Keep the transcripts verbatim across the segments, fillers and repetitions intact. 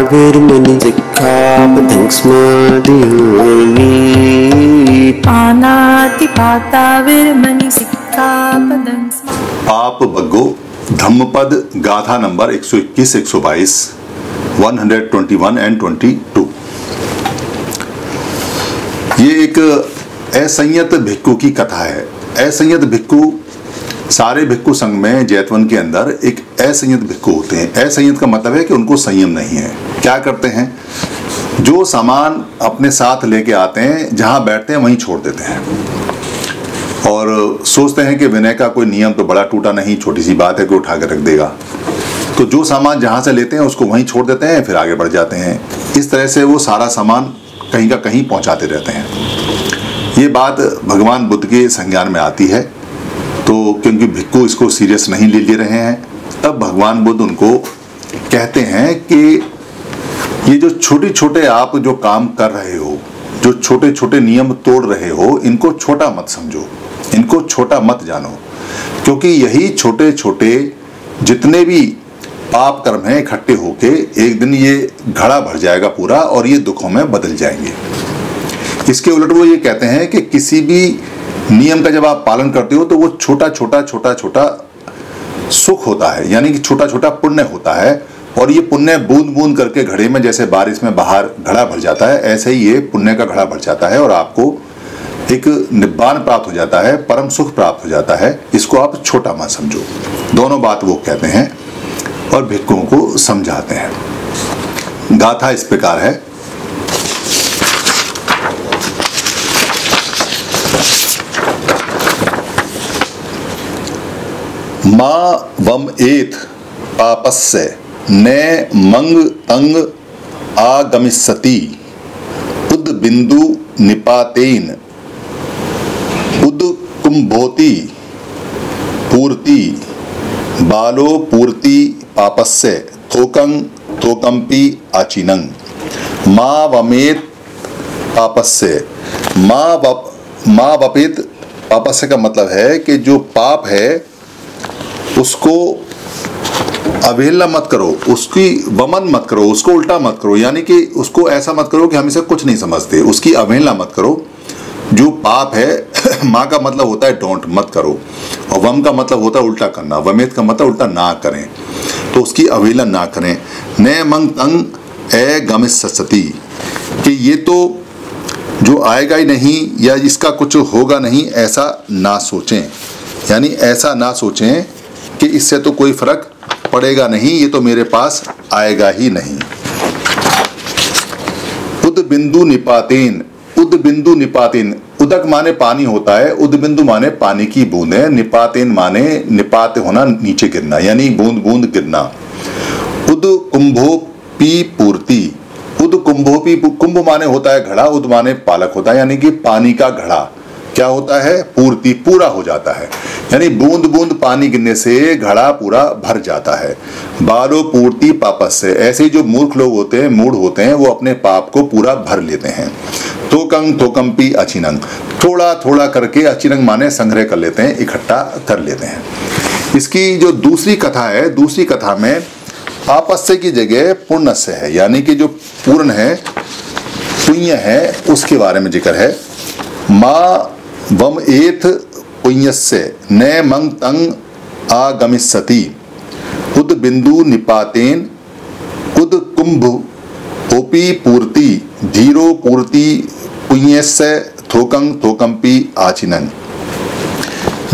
पाप बग्गो धम्मपद गाथा नंबर एक सौ इक्कीस, एक सौ बाईस, एक सौ इक्कीस एंड बाईस। ये एक असंयत भिक्खु की कथा है। असंयत भिक्खु, सारे भिक्खु संघ में जैतवन के अंदर एक असंयत भिक्खु होते हैं। असंयत का मतलब है कि उनको संयम नहीं है। क्या करते हैं, जो सामान अपने साथ लेके आते हैं, जहाँ बैठते हैं वहीं छोड़ देते हैं, और सोचते हैं कि विनय का कोई नियम तो बड़ा टूटा नहीं, छोटी सी बात है कि उठा के रख देगा। तो जो सामान जहाँ से लेते हैं उसको वहीं छोड़ देते हैं, फिर आगे बढ़ जाते हैं। इस तरह से वो सारा सामान कहीं का कहीं पहुँचाते रहते हैं। ये बात भगवान बुद्ध के संज्ञान में आती है। तो क्योंकि भिक्खु इसको सीरियस नहीं ले ले रहे हैं, तब भगवान बुद्ध उनको कहते हैं कि ये जो छोटे छोटे आप जो काम कर रहे हो, जो छोटे छोटे नियम तोड़ रहे हो, इनको छोटा मत समझो, इनको छोटा मत जानो, क्योंकि यही छोटे छोटे जितने भी पाप कर्म हैं इकट्ठे होके एक दिन ये घड़ा भर जाएगा पूरा, और ये दुखों में बदल जाएंगे। इसके उलट वो ये कहते हैं कि किसी भी नियम का जब आप पालन करते हो तो वो छोटा छोटा छोटा छोटा सुख होता है, यानी कि छोटा छोटा पुण्य होता है, और ये पुण्य बूंद बूंद करके घड़े में, जैसे बारिश में बाहर घड़ा भर जाता है, ऐसे ही ये पुण्य का घड़ा भर जाता है और आपको एक निब्बान प्राप्त हो जाता है, परम सुख प्राप्त हो जाता है। इसको आप छोटा मत समझो। दोनों बात वो कहते हैं और भिक्खुओं को समझाते हैं। गाथा इस प्रकार है। मा वम एथ पापस्य ने मंग तंग आगमिष्यति उद बिंदु निपातेन उद कुंभोति पूर्ति बालो पूर्ति पापस्य थोकं थोकंपि आचिनंग मा वमेत पापस्य मा वप मा वपेत पापस्य का मतलब है कि जो पाप है उसको अवहेलना मत करो, उसकी वमन मत करो, उसको उल्टा मत करो, यानी कि उसको ऐसा मत करो कि हम इसे कुछ नहीं समझते, उसकी अवहेलना मत करो। जो पाप है, माँ का मतलब होता है डोंट, मत करो, और वम का मतलब होता है उल्टा करना, वमेत का मतलब उल्टा ना करें, तो उसकी अवहेलना ना करें। न मंग तंग ए गमिष्यति कि ये तो जो आएगा ही नहीं या इसका कुछ होगा नहीं, ऐसा ना सोचें, यानी ऐसा ना सोचें कि इससे तो कोई फर्क पड़ेगा नहीं, ये तो मेरे पास आएगा ही नहीं। उद बिंदु निपातेन, उद बिंदु निपातेन, उदक माने पानी होता है, उद बिंदु माने पानी की बूंदें, निपातेन माने निपात होना, नीचे गिरना, यानी बूंद बूंद गिरना। उद कुंभो पी पूर्ति, उद कुंभो पी, कुंभ माने होता है घड़ा, उद माने पालक होता है, यानी कि पानी का घड़ा क्या होता है, पूर्ति पूरा हो जाता है, यानी बूंद बूंद पानी गिरने से घड़ा पूरा भर जाता है। बालो पूर्ति पापस से, ऐसे जो मूर्ख लोग होते हैं, मूढ़ होते हैं, वो अपने पाप को पूरा भर लेते हैं। तोकंग तोकंपी अचिनंग, थोड़ा थोड़ा करके, अचिनंग माने संग्रह कर लेते हैं, इकट्ठा कर लेते हैं। इसकी जो दूसरी कथा है, दूसरी कथा में पापस्य की जगह पुण्यस्य है, यानी कि जो पूर्ण है, पुण्य है, उसके बारे में जिक्र है। माँ वम एथ पुण्यस्य ने मंग तंग आगमिष्यति उद बिंदु निपातेन उद कुंभ ओपी पूर्ति धीरो पूर्ति पुण्यस्य थोकंग थोकंपी आचिनन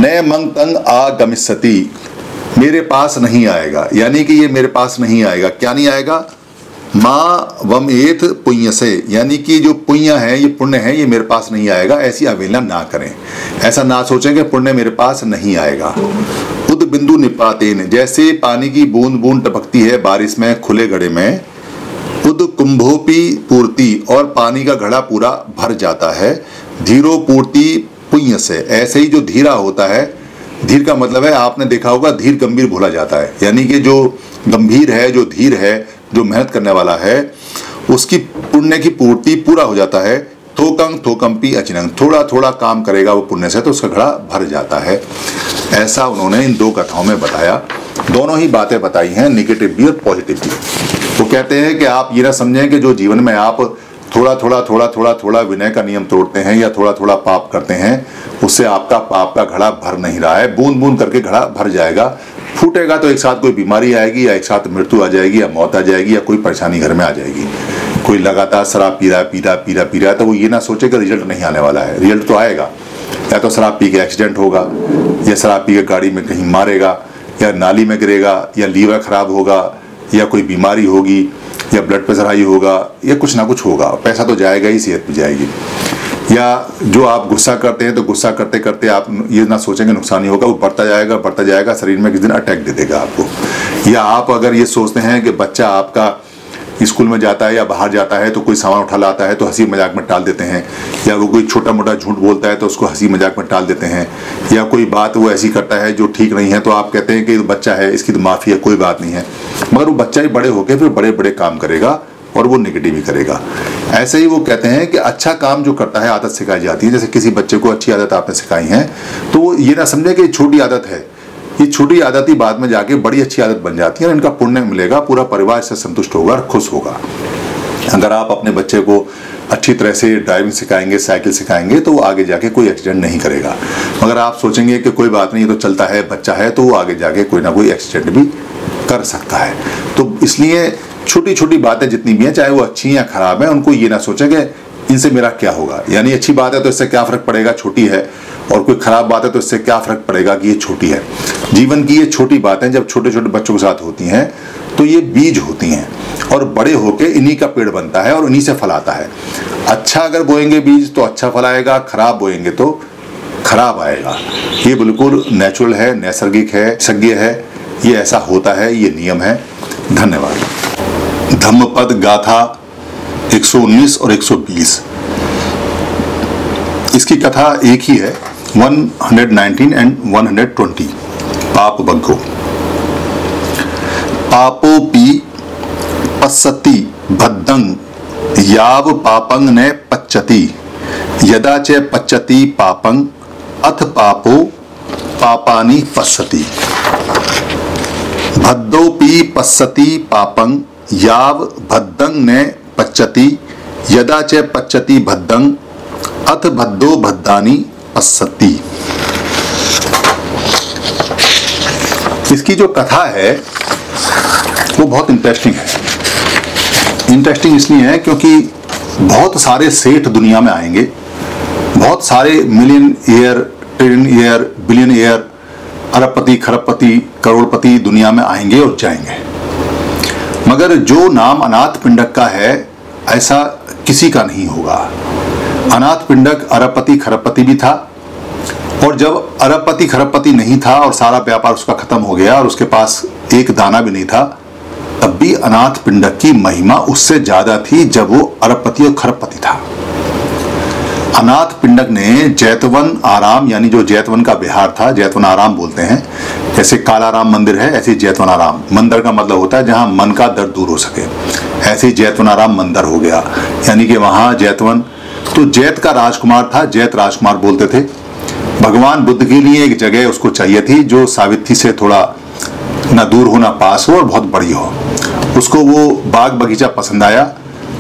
ने मंग तंग आगमिष्यति, मेरे पास नहीं आएगा, यानी कि ये मेरे पास नहीं आएगा। क्या नहीं आएगा, माँ वम एथ पुण्य से, यानी कि जो पुण्य है, ये पुण्य है, ये मेरे पास नहीं आएगा, ऐसी अवहेलना ना करें, ऐसा ना सोचें कि पुण्य मेरे पास नहीं आएगा। उद बिंदु निपातेन, जैसे पानी की बूंद बूंद टपकती है बारिश में, खुले घड़े में, उद कुंभोपी पूर्ति, और पानी का घड़ा पूरा भर जाता है। धीरो पूर्ति पुण्य से, ऐसे ही जो धीरा होता है, धीर का मतलब है, आपने देखा होगा, धीर गंभीर भोला जाता है, यानी कि जो गंभीर है, जो धीर है, जो मेहनत करने वाला है, उसकी पुण्य की पूर्ति पूरा हो जाता है। थोकंग थोकंपी अचिनंग, थोड़ा थोड़ा काम करेगा वो पुण्य से तो उसका घड़ा भर जाता है। ऐसा उन्होंने इन दो कथाओं में बताया। दोनों ही बातें बताई हैं, निगेटिव भी और पॉजिटिव भी। वो कहते हैं कि आप ये ना समझें कि जो जीवन में आप थोड़ा थोड़ा थोड़ा थोड़ा थोड़ा विनय का नियम तोड़ते हैं या थोड़ा थोड़ा पाप करते हैं, उससे आपका पाप का घड़ा भर नहीं रहा है, बूंद बूंद करके घड़ा भर जाएगा, फूटेगा तो एक साथ कोई बीमारी आएगी या एक साथ मृत्यु आ जाएगी या मौत आ जाएगी या कोई परेशानी घर में आ जाएगी। कोई लगातार शराब पी रहा है पी रहा पी रहा पी रहा है तो वो ये ना सोचे कि रिजल्ट नहीं आने वाला है, रिजल्ट तो आएगा। या तो शराब पी के एक्सीडेंट होगा, या शराब पी के गाड़ी में कहीं मारेगा, या नाली में गिरेगा, या लीवर खराब होगा, या कोई बीमारी होगी, या ब्लड प्रेशर हाई होगा, या कुछ ना कुछ होगा, पैसा तो जाएगा ही, सेहत भी जाएगी। या जो आप गुस्सा करते हैं तो गुस्सा करते करते आप ये ना सोचेंगे नुकसान ही होगा, वो बढ़ता जाएगा बढ़ता जाएगा, शरीर में किस दिन अटैक दे देगा आपको। या आप अगर ये सोचते हैं कि बच्चा आपका स्कूल में जाता है या बाहर जाता है तो कोई सामान उठा लाता है तो हंसी मजाक में टाल देते हैं, या वो कोई छोटा मोटा झूठ बोलता है तो उसको हंसी मजाक में टाल देते हैं, या कोई बात वो ऐसी करता है जो ठीक नहीं है तो आप कहते हैं कि बच्चा है इसकी तो माफ़ी है कोई बात नहीं है, मगर वो बच्चा ही बड़े होकर फिर बड़े बड़े काम करेगा और वो निगेटिव ही करेगा। ऐसे ही वो कहते हैं कि अच्छा काम जो करता है आदत सिखाई जाती है। जैसे किसी बच्चे को अच्छी आदत आपने सिखाई है तो वो ये ना समझे कि छोटी आदत है, ये छोटी आदत ही बाद में जाके बड़ी अच्छी आदत बन जाती है और इनका पुण्य मिलेगा, पूरा परिवार इससे संतुष्ट होगा और खुश होगा। अगर आप अपने बच्चे को अच्छी तरह से ड्राइविंग सिखाएंगे, साइकिल सिखाएंगे तो वो आगे जाके कोई एक्सीडेंट नहीं करेगा। मगर आप सोचेंगे कि कोई बात नहीं ये तो चलता है, बच्चा है, तो वो आगे जाके कोई ना कोई एक्सीडेंट भी कर सकता है। तो इसलिए छोटी छोटी बातें जितनी भी हैं, चाहे वो अच्छी या खराब हैं, उनको ये ना सोचें कि इनसे मेरा क्या होगा, यानी अच्छी बात है तो इससे क्या फ़र्क पड़ेगा, छोटी है, और कोई ख़राब बात है तो इससे क्या फ़र्क पड़ेगा कि ये छोटी है। जीवन की ये छोटी बातें जब छोटे छोटे बच्चों के साथ होती हैं तो ये बीज होती हैं और बड़े होके इन्हीं का पेड़ बनता है और इन्हीं से फल आता है। अच्छा अगर बोएंगे बीज तो अच्छा फल आएगा, खराब बोएंगे तो खराब आएगा। ये बिल्कुल नेचुरल है, नैसर्गिक है, सज्ञ है, ये ऐसा होता है, ये नियम है। धन्यवाद। धम्मपद गाथा एक सौ उन्नीस और एक सौ बीस, इसकी कथा एक ही है, एक सौ उन्नीस एंड एक सौ बीस। पाप बग्गो। पापोपी पस्सति भद्दंग याव पापंग ने पच्चति यदा च पच्चति पापंग अथ पापो पापानि पस्सति भद्दोपी पस्सति पापंग याव भद्दंग ने पच्चति यदा च पच्चति भद्दंग अथ भद्दो भद्दानी पस्सति। इसकी जो कथा है वो बहुत इंटरेस्टिंग है। इंटरेस्टिंग इसलिए है क्योंकि बहुत सारे सेठ दुनिया में आएंगे, बहुत सारे million year, trillion year, billion year, अरबपति, खरबपति, करोड़पति दुनिया में आएंगे और जाएंगे, मगर जो नाम अनाथ पिंडक का है ऐसा किसी का नहीं होगा। अनाथ पिंडक अरबपति खरबपति भी था, और जब अरबपति खरबपति नहीं था और सारा व्यापार उसका खत्म हो गया और उसके पास एक दाना भी नहीं था, तब भी अनाथ पिंडक की महिमा उससे ज्यादा थी जब वो अरबपति और खरबपति था। अनाथ पिंडक ने जैतवन आराम, यानी जो जैतवन का बिहार था, जैतवन आराम बोलते हैं, जैसे कालाराम मंदिर है ऐसे जैतवनाराम मंदिर का मतलब होता है जहाँ मन का दर्द दूर हो सके, ऐसे जैतवनाराम मंदिर हो गया, यानी कि वहाँ जैतवन। तो जैत का राजकुमार था, जैत राजकुमार बोलते थे। भगवान बुद्ध के लिए एक जगह उसको चाहिए थी जो सावित्री से थोड़ा ना दूर हो ना पास हो और बहुत बड़ी हो। उसको वो बाग बगीचा पसंद आया,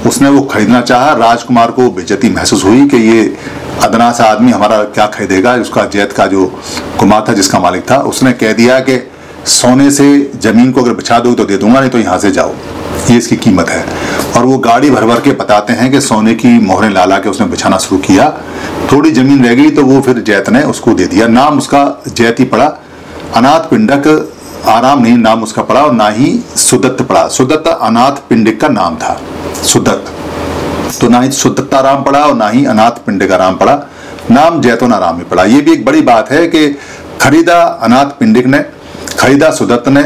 उसने वो खरीदना चाहा। राजकुमार को बेइज्जती महसूस हुई कि ये अदना सा आदमी हमारा क्या खरीदेगा। उसका जैत का जो कुमार था, जिसका मालिक था, उसने कह दिया कि सोने से ज़मीन को अगर बिछा दो तो दे दूंगा, नहीं तो यहाँ से जाओ, ये इसकी कीमत है। और वो गाड़ी भर भर के बताते हैं कि सोने की मोहरें ला ला के उसने बिछाना शुरू किया। थोड़ी ज़मीन रह गई तो वो फिर जैत ने उसको दे दिया। नाम उसका जैत ही पड़ा, अनाथ पिंडक आराम नहीं नाम उसका पड़ा, और ना ही सुदत्त पड़ा। सुदत्त अनाथ पिंडक का नाम था, सुदत्त। तो ना ही सुदत्ताराम पड़ा और ना ही अनाथ पिंडकाराम पड़ा, नाम जैतवनाराम ही पड़ा। ये भी एक बड़ी बात है कि खरीदा अनाथ पिंडक ने, खरीदा सुदत्त ने,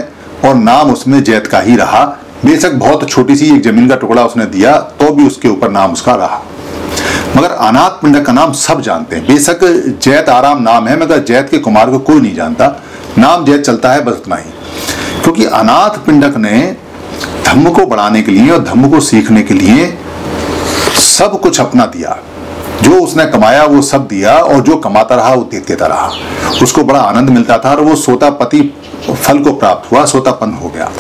और नाम उसमें जैत का ही रहा। बेशक बहुत छोटी सी एक जमीन का टुकड़ा उसने दिया तो भी उसके ऊपर नाम उसका रहा। मगर अनाथ पिंडक का नाम सब जानते हैं। बेशक जैत आराम नाम है, मगर जैत के कुमार को कोई नहीं जानता, नाम जैत चलता है, बस उतना ही। क्योंकि अनाथ पिंडक ने धम्म को बढ़ाने के लिए और धम्म को सीखने के लिए सब कुछ अपना दिया। जो उसने कमाया वो सब दिया, और जो कमाता रहा वो देता रहा। उसको बड़ा आनंद मिलता था, और वो सोता पति फल को प्राप्त हुआ, सोतापन हो गया।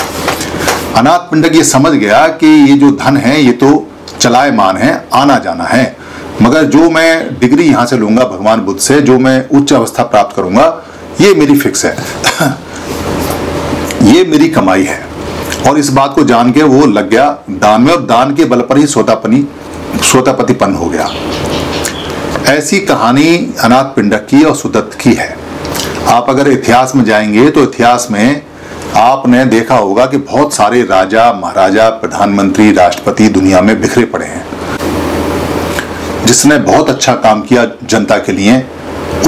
अनाथ पिंडक ये समझ गया कि ये जो धन है ये तो चलायमान है, आना जाना है, मगर जो मैं डिग्री यहाँ से लूँगा भगवान बुद्ध से, जो मैं उच्च अवस्था प्राप्त करूँगा, ये मेरी फिक्स है, ये मेरी कमाई है। और इस बात को जान के वो लग गया दान में, और दान के बल पर ही सोतापनी सोतापतिपन हो गया। ऐसी कहानी अनाथ पिंडक की और सुदत्त की है। आप अगर इतिहास में जाएंगे तो इतिहास में आपने देखा होगा कि बहुत सारे राजा महाराजा प्रधानमंत्री राष्ट्रपति दुनिया में बिखरे पड़े हैं। जिसने बहुत अच्छा काम किया जनता के लिए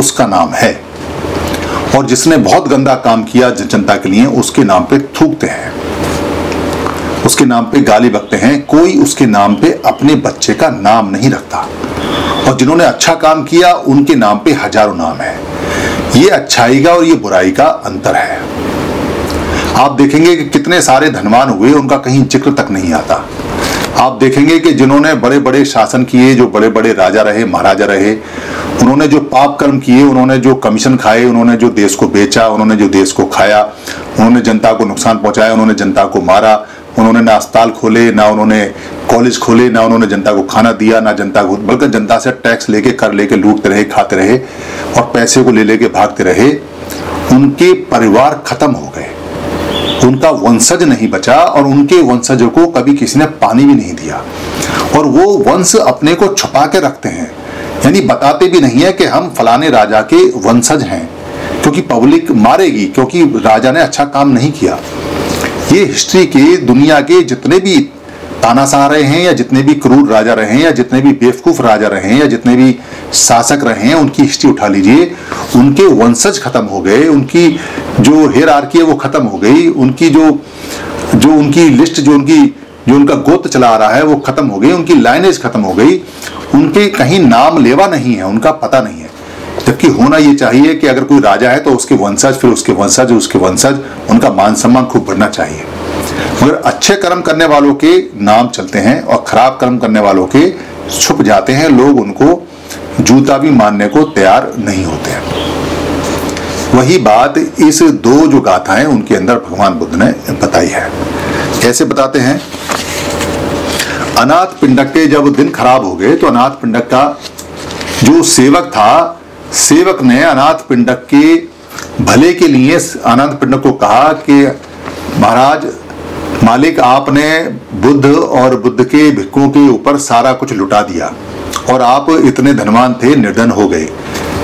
उसका नाम है, और जिसने बहुत गंदा काम किया जनता के लिए उसके नाम पे थूकते हैं, उसके नाम पे गाली बकते हैं। कोई उसके नाम पे अपने बच्चे का नाम नहीं रखता, और जिन्होंने अच्छा काम किया उनके नाम पे हजारों नाम है। ये अच्छाई का और ये बुराई का अंतर है। आप देखेंगे कि कितने सारे धनवान हुए, उनका कहीं जिक्र तक नहीं आता। आप देखेंगे कि जिन्होंने बड़े बड़े शासन किए, जो बड़े बड़े राजा रहे महाराजा रहे, उन्होंने जो पाप कर्म किए, उन्होंने जो कमीशन खाए, उन्होंने जो देश को बेचा, उन्होंने जो देश को खाया, उन्होंने जनता को नुकसान पहुंचाया, उन्होंने जनता को मारा, उन्होंने ना अस्पताल खोले, ना उन्होंने कॉलेज खोले, ना उन्होंने जनता को खाना दिया, ना जनता को, बल्कि जनता से टैक्स लेके कर लेके लूटते रहे, खाते रहे और पैसे को ले लेके भागते रहे। उनके परिवार खत्म हो गए, उनका वंशज नहीं बचा, और उनके वंशजों को कभी किसी ने पानी भी नहीं दिया, और वो वंश अपने को छुपा के रखते हैं, यानी बताते भी नहीं है कि हम फलाने राजा के वंशज हैं, क्योंकि पब्लिक मारेगी, क्योंकि राजा ने अच्छा काम नहीं किया। ये हिस्ट्री के दुनिया के जितने भी तानाशाह रहे हैं, या जितने भी क्रूर राजा रहे हैं, या जितने भी बेवकूफ़ राजा रहे हैं, या जितने भी शासक रहे हैं, उनकी हिस्ट्री उठा लीजिए। उनके वंशज खत्म हो गए, उनकी जो हायरार्की है वो खत्म हो गई, उनकी जो जो उनकी लिस्ट जो उनकी जो उनका गोत्र चला आ रहा है वो खत्म हो गई, उनकी लाइनेज खत्म हो गई, उनके कहीं नाम लेवा नहीं है, उनका पता नहीं है। जबकि होना ये चाहिए कि अगर कोई राजा है तो उसके वंशज, फिर उसके वंशज, उसके वंशज, उनका मान सम्मान खूब बढ़ना चाहिए। मगर अच्छे कर्म करने वालों के नाम चलते हैं और खराब कर्म करने वालों के छुप जाते हैं, लोग उनको जूता भी मानने को तैयार नहीं होते हैं। वही बात इस दो जो गाथाएं उनके अंदर भगवान बुद्ध ने बताई है। कैसे बताते हैं? अनाथ पिंडक के जब दिन खराब हो गए तो अनाथ पिंडक का जो सेवक था, सेवक ने अनाथ पिंडक के भले के लिए अनाथ पिंडक को कहा कि महाराज मालिक, आपने बुद्ध और बुद्ध के भिक्खुओं के ऊपर सारा कुछ लुटा दिया, और आप इतने धनवान थे, निर्धन हो गए।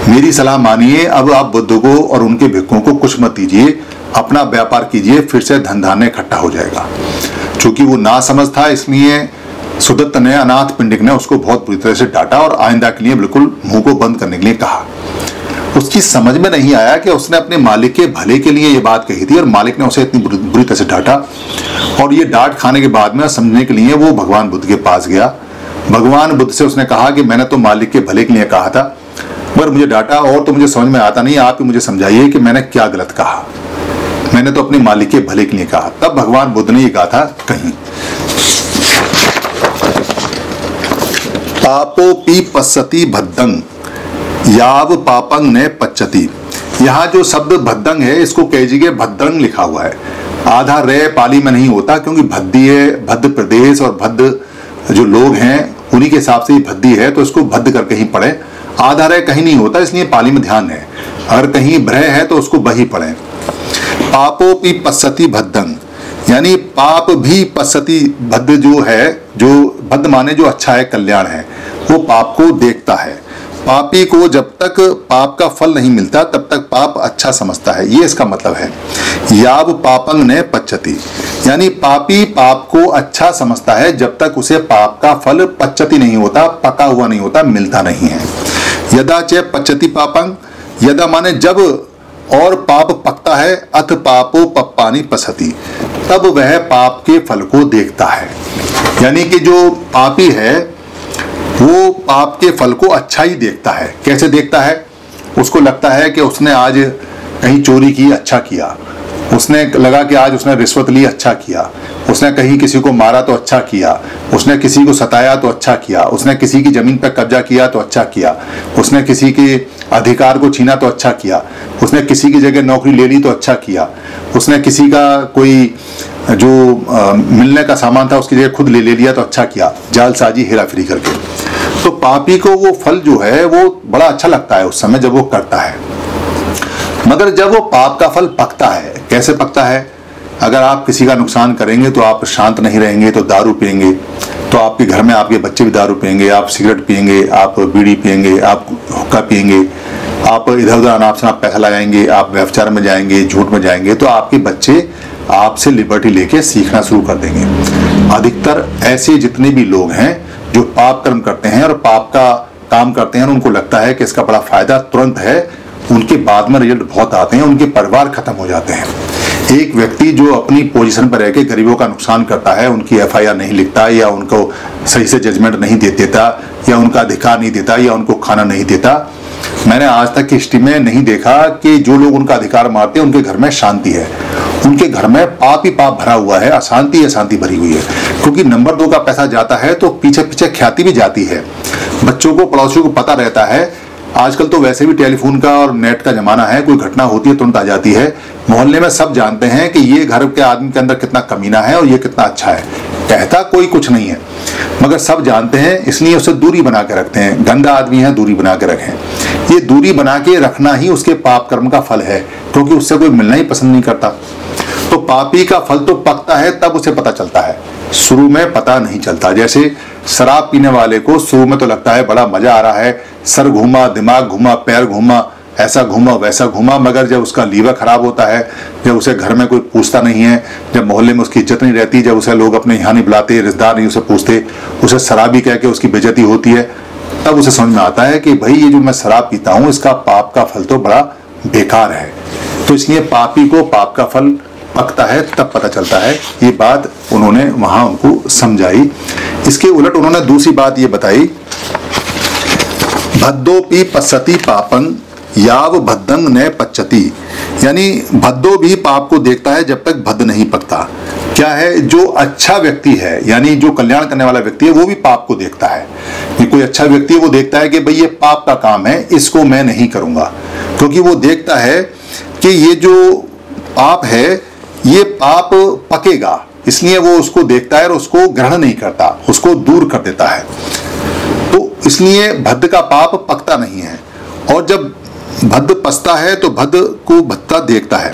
मेरी सलाह मानिए, अब आप बुद्ध को और उनके भिक्खुओं को कुछ मत दीजिए, अपना व्यापार कीजिए, फिर से धन धान्य इकट्ठा हो जाएगा। चूंकि वो ना समझ था, इसलिए सुदत्त ने, अनाथ पिंडक ने उसको बहुत बुरी तरह से डांटा और आइंदा के लिए बिल्कुल मुंह को बंद करने के लिए कहा। उसकी समझ में नहीं आया कि उसने अपने मालिक के भले के लिए ये बात कही थी, और मालिक ने उसे इतनी बुरी तरह से डांटा। और ये डांट खाने के बाद में समझने के लिए वो भगवान बुद्ध के पास गया। भगवान बुद्ध से उसने कहा कि मैंने तो मालिक के भले के लिए कहा था, पर मुझे डांटा और तो मुझे समझ में आता नहीं, आप ही मुझे समझाइए कि मैंने क्या गलत कहा, मैंने तो अपने मालिक के भले के लिए कहा। तब भगवान बुद्ध ने ये कहा था, कहीं पापो पी पस्सति भद्दंग याव पापंग ने पच्चती। यहाँ जो शब्द भद्दंग है इसको कैजिगे भद्दंग लिखा हुआ है। आधा रे पाली में नहीं होता, क्योंकि भद्दी है, भद्द प्रदेश और भद्द जो लोग हैं उन्हीं के हिसाब से ही भद्दी है, तो इसको भद्द करके ही पढ़े। आधा रे कहीं नहीं होता, इसलिए पाली में ध्यान है। अगर कहीं भ्रह है तो उसको बही पढ़े। पापो भी पस्सती भद्दंग, यानी पाप भी पस्सती, भद्द जो है, जो भद्द माने जो अच्छा है, कल्याण है, वो पाप को देखता है। पापी को जब तक पाप का फल नहीं मिलता तब तक पाप अच्छा समझता है, ये इसका मतलब है। याव पापंग ने पच्चति, यानी पापी पाप को अच्छा समझता है जब तक उसे पाप का फल पच्चति नहीं होता, पका हुआ नहीं होता, मिलता नहीं है। यदा चे पच्चति पापंग, यदा माने जब, और पाप पकता है, अथ पापो पप्पानी पसती, तब वह पाप के फल को देखता है। यानी कि जो पापी है वो पाप के फल को अच्छा ही देखता है। कैसे देखता है? उसको लगता है कि उसने आज कहीं चोरी की, अच्छा किया। उसने लगा कि आज उसने रिश्वत ली, अच्छा किया। उसने कहीं किसी को मारा तो अच्छा किया। उसने किसी को सताया तो अच्छा किया। उसने किसी की ज़मीन पर कब्जा किया तो अच्छा किया। उसने किसी के अधिकार को छीना तो अच्छा किया, उसने किसी की जगह नौकरी ले ली तो अच्छा किया, उसने किसी का कोई जो आ, मिलने का सामान था उसकी जगह खुद ले ले लिया तो अच्छा किया, जालसाजी हेराफेरी करके। तो पापी को वो फल जो है वो बड़ा अच्छा लगता है उस समय जब वो करता है, मगर जब वो पाप का फल पकता है, कैसे पकता है? अगर आप किसी का नुकसान करेंगे तो आप शांत नहीं रहेंगे, तो दारू पियेंगे, तो आपके घर में आपके बच्चे भी दारू पियेंगे, आप सिगरेट पियेंगे, आप बीड़ी पियेंगे, आप हुक्का पियेंगे, आप इधर उधर अनाप शनाप पैसा लगाएंगे, आप व्यभिचार में जाएंगे, झूठ में जाएंगे, तो आपके बच्चे आपसे लिबर्टी लेके सीखना शुरू कर देंगे। अधिकतर ऐसे जितने भी लोग हैं जो पाप कर्म करते हैं और पाप का काम करते हैं और उनको लगता है कि इसका बड़ा फायदा तुरंत है, उनके बाद में रिजल्ट बहुत आते हैं, उनके परिवार खत्म हो जाते हैं। एक व्यक्ति जो अपनी पोजीशन पर रह के गरीबों का नुकसान करता है, उनकी एफ आई आर नहीं लिखता या उनको सही से जजमेंट नहीं दे देता या उनका अधिकार नहीं देता या उनको खाना नहीं देता, मैंने आज तक की हिस्ट्री में नहीं देखा कि जो लोग उनका अधिकार मारते हैं उनके घर में शांति है। उनके घर में पाप ही पाप भरा हुआ है, अशांति अशांति भरी हुई है, क्योंकि नंबर दो का पैसा जाता है तो पीछे पीछे ख्याति भी जाती है। बच्चों को, पड़ोसियों को पता रहता है। आजकल तो वैसे भी टेलीफोन का और नेट का जमाना है, कोई घटना होती है तुरंत आ जाती है, मोहल्ले में सब जानते हैं कि ये घर के आदमी के अंदर कितना कमीना है और ये कितना अच्छा है। कहता कोई कुछ नहीं है मगर सब जानते हैं, इसलिए उससे दूरी बना के रखते हैं। गंदा आदमी है, दूरी बना के रखें। ये दूरी बना के रखना ही उसके पाप कर्म का फल है, क्योंकि उससे कोई मिलना ही पसंद नहीं करता। तो पापी का फल तो पकता है तब उसे पता चलता है, शुरू में पता नहीं चलता। जैसे शराब पीने वाले को शुरू में तो लगता है बड़ा मजा आ रहा है, सर घूमा, दिमाग घूमा, पैर घूमा, ऐसा घूमा वैसा घूमा, मगर जब उसका लीवर खराब होता है, जब उसे घर में कोई पूछता नहीं है, जब मोहल्ले में उसकी इज्जत नहीं रहती, जब उसे लोग अपने यहाँ नहीं बुलाते, रिश्तेदार नहीं उसे पूछते, उसे शराबी कह के उसकी बेइज्जती होती है, तब उसे समझ में आता है कि भाई ये जो मैं शराब पीता हूँ इसका पाप का फल तो बड़ा बेकार है। तो इसलिए पापी को पाप का फल पकता है तब पता चलता है, ये बात उन्होंने वहाँ उनको समझाई। इसके उलट उन्होंने दूसरी बात ये बताई, भद्दोपि पश्यति पापं याव भद्दं न पच्यति, यानी भद्दो भी पाप को देखता है जब तक भद्द नहीं पकता। क्या है? जो अच्छा व्यक्ति है, यानी जो कल्याण करने वाला व्यक्ति है, वो भी पाप को देखता है। ये कोई अच्छा व्यक्ति है, वो देखता है कि भाई ये पाप का काम है, इसको मैं नहीं करूँगा, क्योंकि वो देखता है कि ये जो पाप है ये पाप पकेगा, इसलिए वो उसको देखता है और उसको ग्रहण नहीं करता, उसको दूर कर देता है। तो इसलिए भद्द का पाप पकता नहीं है। और जब भद्द पचता है तो भद्द को भद्दा देखता है।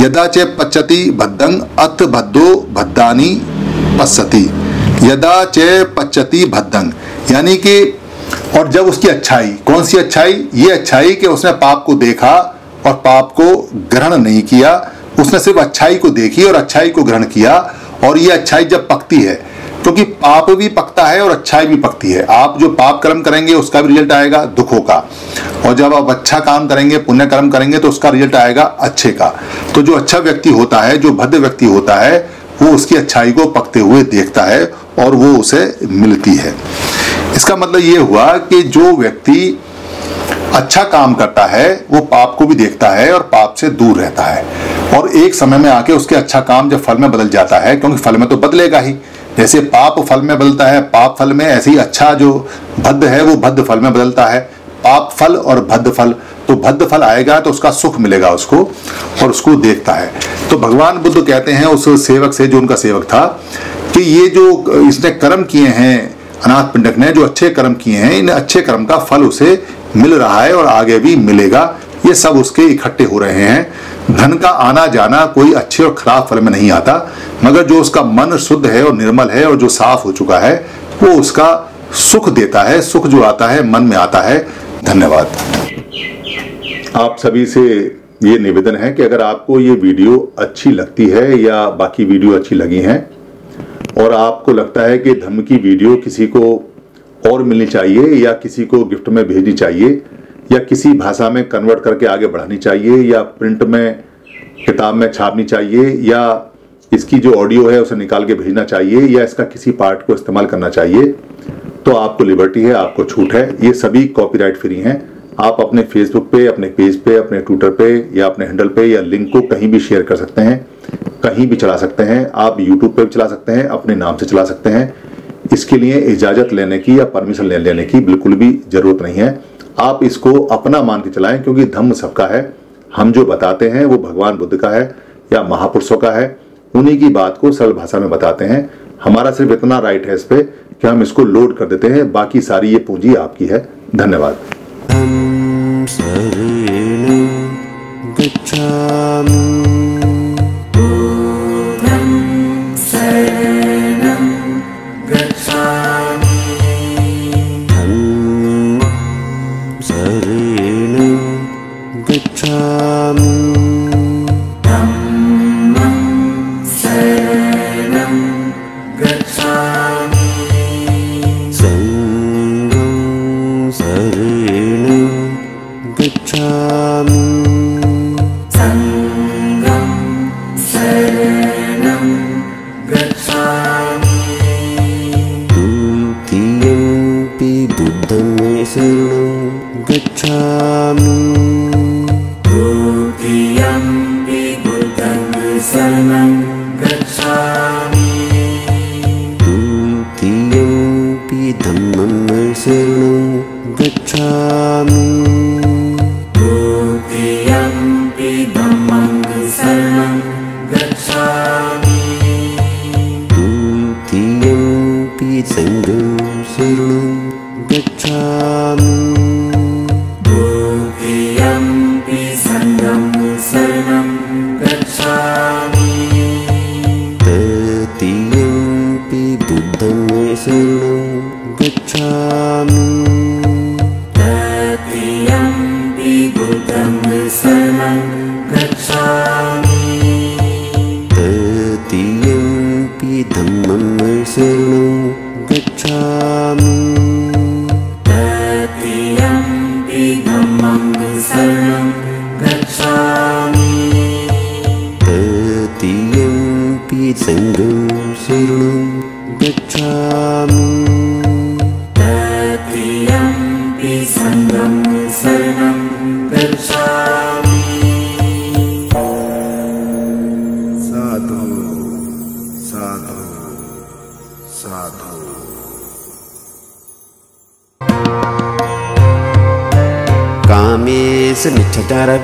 यदा च पचति भद्दं अथ भद्दो भद्दानी पचति, यदा च पचति भद्दं, यानी कि और जब उसकी अच्छाई, कौन सी अच्छाई? ये अच्छाई कि उसने पाप को देखा और पाप को ग्रहण नहीं किया, उसने सिर्फ अच्छाई को देखी और अच्छाई को ग्रहण किया। और ये अच्छाई जब पकती है, क्योंकि पाप भी पकता है और अच्छाई भी पकती है। आप जो पाप कर्म करेंगे उसका भी रिजल्ट आएगा दुखों का, और जब आप अच्छा काम करेंगे, पुण्य कर्म करेंगे, तो उसका रिजल्ट आएगा अच्छे का। तो जो अच्छा व्यक्ति होता है, जो भद्द व्यक्ति होता है, वो उसकी अच्छाई को पकते हुए देखता है और वो उसे मिलती है। इसका मतलब ये हुआ कि जो व्यक्ति अच्छा काम करता है वो पाप को भी देखता है और पाप से दूर रहता है, और एक समय में आके उसके अच्छा काम जब फल में बदल जाता है, क्योंकि फल में तो बदलेगा ही, जैसे पाप फल में बदलता है, पाप फल में ऐसे ही अच्छा जो भद्द है वो भद्द फल में बदलता है। पाप फल और भद्द फल, तो भद्द फल आएगा तो उसका सुख मिलेगा उसको, और उसको देखता है। तो भगवान बुद्ध कहते हैं उस सेवक से जो उनका सेवक था कि ये जो इसने कर्म किए हैं, अनाथ पिंडक ने जो अच्छे कर्म किए हैं, इन अच्छे कर्म का फल उसे मिल रहा है और आगे भी मिलेगा। ये सब उसके इकट्ठे हो रहे हैं। धन का आना जाना कोई अच्छे और खराब फल में नहीं आता, मगर जो उसका मन शुद्ध है और निर्मल है और जो साफ हो चुका है वो उसका सुख देता है। सुख जो आता है मन में आता है। धन्यवाद। आप सभी से ये निवेदन है कि अगर आपको ये वीडियो अच्छी लगती है या बाकी वीडियो अच्छी लगी हैं और आपको लगता है कि धम्म की वीडियो किसी को और मिलनी चाहिए या किसी को गिफ्ट में भेजनी चाहिए या किसी भाषा में कन्वर्ट करके आगे बढ़ानी चाहिए या प्रिंट में किताब में छापनी चाहिए या इसकी जो ऑडियो है उसे निकाल के भेजना चाहिए या इसका किसी पार्ट को इस्तेमाल करना चाहिए, तो आपको लिबर्टी है, आपको छूट है। ये सभी कॉपीराइट फ्री हैं। आप अपने फेसबुक पे, अपने पेज पे, अपने ट्विटर पे या अपने हैंडल पे या लिंक को कहीं भी शेयर कर सकते हैं, कहीं भी चला सकते हैं। आप यूट्यूब पे भी चला सकते हैं, अपने नाम से चला सकते हैं। इसके लिए इजाज़त लेने की या परमिशन ले लेने की बिल्कुल भी ज़रूरत नहीं है। आप इसको अपना मान के चलाएं, क्योंकि धम्म सबका है। हम जो बताते हैं वो भगवान बुद्ध का है या महापुरुषों का है, उन्हीं की बात को सरल भाषा में बताते हैं। हमारा सिर्फ इतना राइट है इस पे कि हम इसको लोड कर देते हैं, बाकी सारी ये पूंजी आपकी है। धन्यवाद।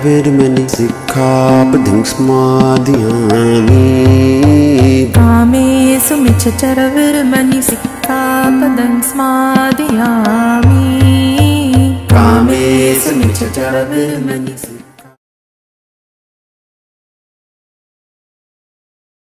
बिर्मनि सिक्खापधिस्माध्यामि कामेषु मिच्छचर विर्मनि सिक्खापदंस्माध्यामि कामेषु मिच्छचर